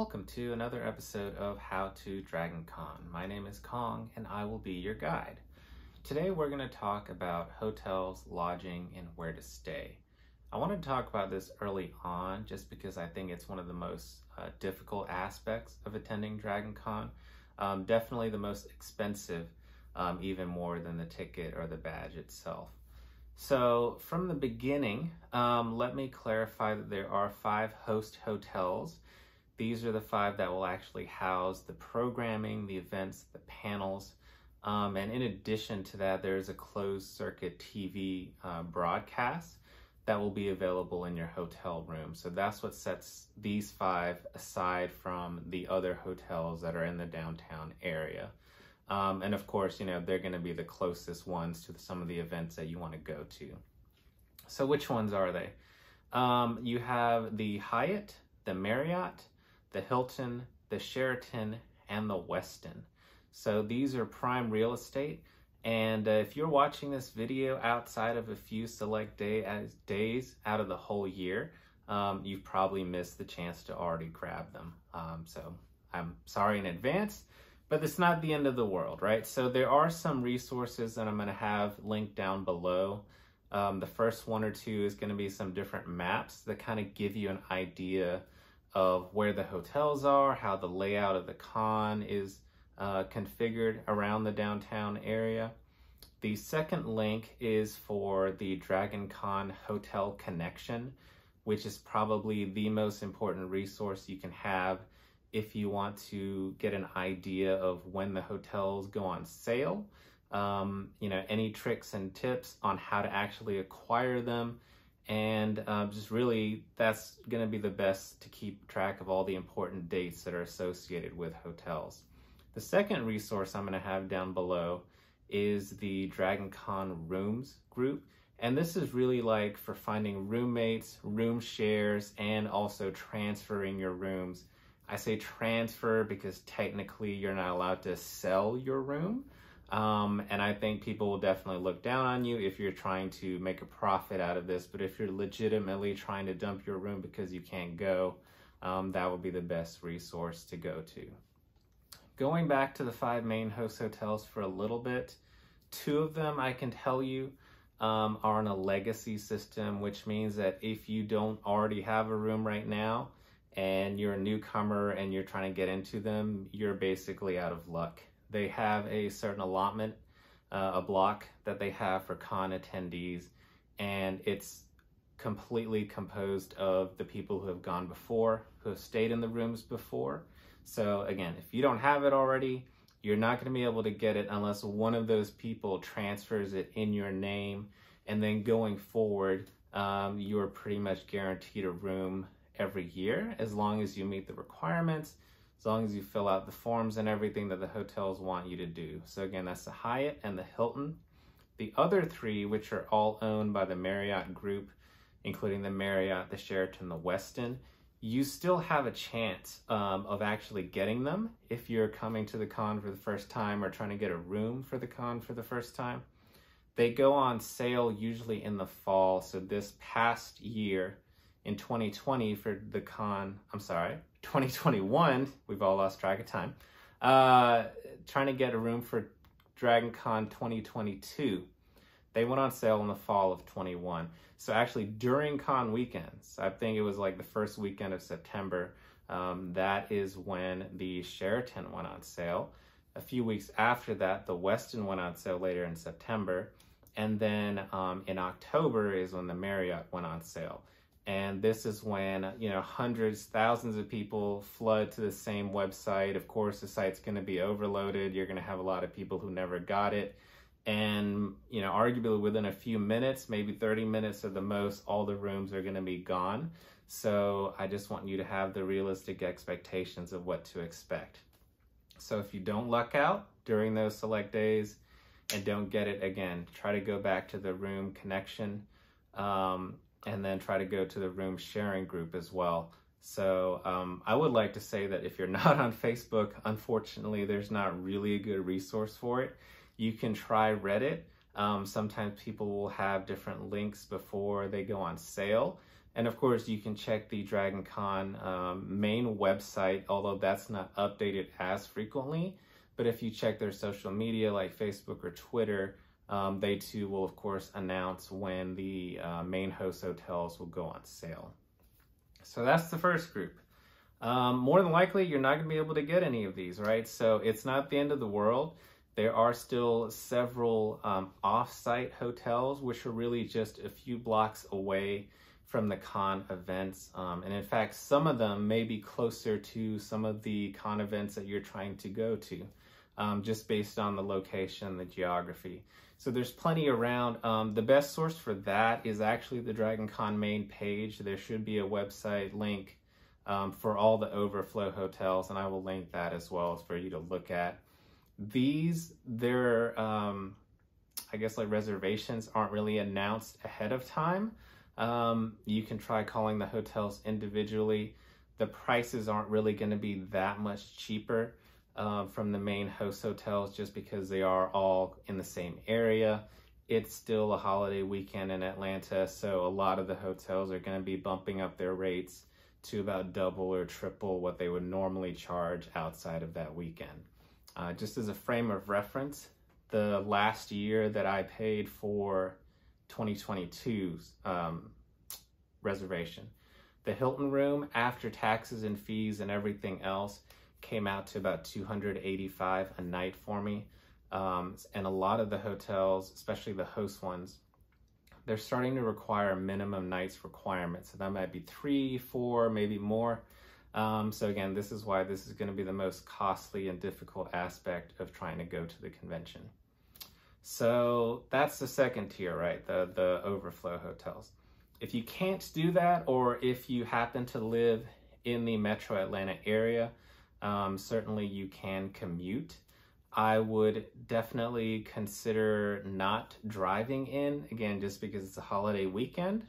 Welcome to another episode of How to Dragon Con. My name is Kong and I will be your guide. Today we're going to talk about hotels, lodging, and where to stay. I wanted to talk about this early on just because I think it's one of the most difficult aspects of attending Dragon Con. Definitely the most expensive, even more than the ticket or the badge itself. So from the beginning, let me clarify that there are 5 host hotels. These are the 5 that will actually house the programming, the events, the panels. And in addition to that, there's a closed circuit TV broadcast that will be available in your hotel room. So that's what sets these 5 aside from the other hotels that are in the downtown area. And of course, you know, they're going to be the closest ones to some of the events that you want to go to. So which ones are they? You have the Hyatt, the Marriott, the Hilton, the Sheraton, and the Westin. So these are prime real estate. And if you're watching this video outside of a few select days out of the whole year, you've probably missed the chance to already grab them. So I'm sorry in advance, but it's not the end of the world, right? So there are some resources that I'm gonna have linked down below. The first one or two is gonna be some different maps that kind of give you an idea of where the hotels are, how the layout of the con is configured around the downtown area. The second link is for the Dragon Con Hotel Connection, which is probably the most important resource you can have if you want to get an idea of when the hotels go on sale, you know, any tricks and tips on how to actually acquire them. And just really, that's going to be the best to keep track of all the important dates that are associated with hotels. The second resource I'm going to have down below is the Dragon Con Rooms group. And this is really like for finding roommates, room shares, and also transferring your rooms. I say transfer because technically you're not allowed to sell your room. And I think people will definitely look down on you if you're trying to make a profit out of this. But if you're legitimately trying to dump your room because you can't go, that would be the best resource to go to. Going back to the 5 main host hotels for a little bit, 2 of them I can tell you are on a legacy system, which means that if you don't already have a room right now and you're a newcomer and you're trying to get into them, you're basically out of luck. They have a certain allotment, a block that they have for con attendees, and it's completely composed of the people who have gone before, who have stayed in the rooms before. So again, if you don't have it already, you're not going to be able to get it unless one of those people transfers it in your name. And then going forward, you are pretty much guaranteed a room every year as long as you meet the requirements, as long as you fill out the forms and everything that the hotels want you to do. So again, that's the Hyatt and the Hilton. The other 3, which are all owned by the Marriott group, including the Marriott, the Sheraton, the Westin, you still have a chance of actually getting them if you're coming to the con for the first time or trying to get a room for the con for the first time. They go on sale usually in the fall. So this past year in 2020 for the con, I'm sorry, 2021, we've all lost track of time, trying to get a room for Dragon Con 2022. They went on sale in the fall of 21. So actually during con weekends, I think it was like the first weekend of September, that is when the Sheraton went on sale. A few weeks after that, the Westin went on sale later in September. And then in October is when the Marriott went on sale. And this is when, you know, hundreds, thousands of people flood to the same website. Of course, the site's going to be overloaded. You're going to have a lot of people who never got it. And, you know, arguably within a few minutes, maybe 30 minutes at the most, all the rooms are going to be gone. So I just want you to have the realistic expectations of what to expect. So if you don't luck out during those select days and don't get it, again, try to go back to the room connection, and then try to go to the room sharing group as well. So I would like to say that if you're not on Facebook, unfortunately, there's not really a good resource for it. You can try Reddit. Sometimes people will have different links before they go on sale. And of course, you can check the Dragon Con main website, although that's not updated as frequently. But if you check their social media like Facebook or Twitter, they too will of course announce when the main host hotels will go on sale. So that's the first group. More than likely, you're not going to be able to get any of these, right? So it's not the end of the world. There are still several off-site hotels, which are really just a few blocks away from the con events. And in fact, some of them may be closer to some of the con events that you're trying to go to, just based on the location, the geography. So there's plenty around. The best source for that is actually the Dragon Con main page. There should be a website link for all the overflow hotels, and I will link that as well for you to look at. These, their, I guess like reservations aren't really announced ahead of time. You can try calling the hotels individually. The prices aren't really going to be that much cheaper from the main host hotels just because they are all in the same area. It's still a holiday weekend in Atlanta, so a lot of the hotels are going to be bumping up their rates to about double or triple what they would normally charge outside of that weekend. Just as a frame of reference, the last year that I paid for 2022's reservation, the Hilton room, after taxes and fees and everything else, came out to about $285 a night for me. And a lot of the hotels, especially the host ones, they're starting to require minimum nights requirement. So that might be 3, 4, maybe more. So again, this is why this is going to be the most costly and difficult aspect of trying to go to the convention. So that's the second tier, right? The overflow hotels. If you can't do that, or if you happen to live in the metro Atlanta area, certainly you can commute. I would definitely consider not driving in, again, just because it's a holiday weekend.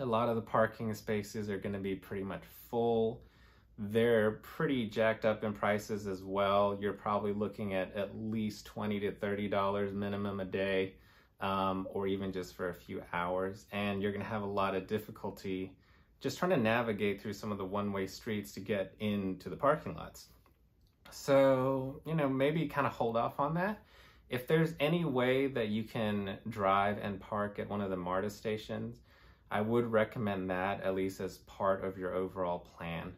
A lot of the parking spaces are going to be pretty much full. They're pretty jacked up in prices as well. You're probably looking at least $20 to $30 minimum a day, or even just for a few hours. And you're going to have a lot of difficulty just trying to navigate through some of the one-way streets to get into the parking lots. So, you know, maybe kind of hold off on that. If there's any way that you can drive and park at one of the MARTA stations, I would recommend that at least as part of your overall plan.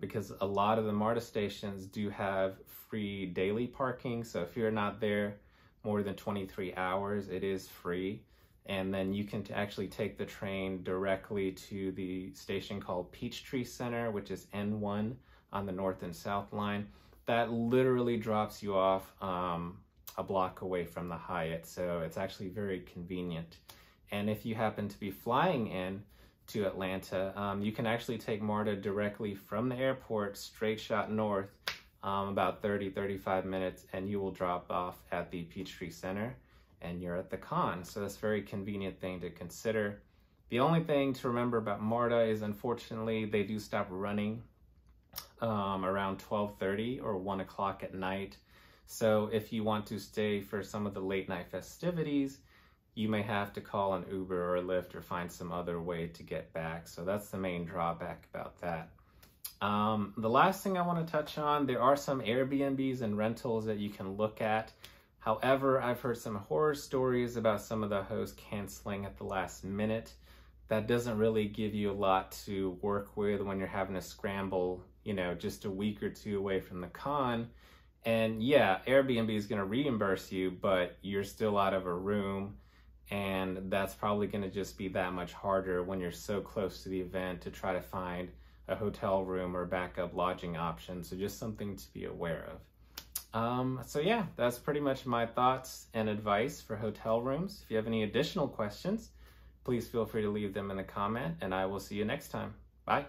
Because a lot of the MARTA stations do have free daily parking. So if you're not there more than 23 hours, it is free. And then you can actually take the train directly to the station called Peachtree Center, which is N1 on the north and south line. That literally drops you off a block away from the Hyatt. So it's actually very convenient. And if you happen to be flying in to Atlanta, you can actually take MARTA directly from the airport, straight shot north, about 30, 35 minutes, and you will drop off at the Peachtree Center and you're at the con. So that's a very convenient thing to consider. The only thing to remember about MARTA is, unfortunately, they do stop running around 12:30 or 1 o'clock at night. So if you want to stay for some of the late night festivities, you may have to call an Uber or a Lyft or find some other way to get back. So that's the main drawback about that. The last thing I want to touch on, there are some Airbnbs and rentals that you can look at. However, I've heard some horror stories about some of the hosts canceling at the last minute. That doesn't really give you a lot to work with when you're having to scramble, you know, just a week or two away from the con. And yeah, Airbnb is going to reimburse you, but you're still out of a room. And that's probably going to just be that much harder when you're so close to the event to try to find a hotel room or backup lodging option. So just something to be aware of. So yeah, that's pretty much my thoughts and advice for hotel rooms. If you have any additional questions, please feel free to leave them in the comment, and I will see you next time. Bye.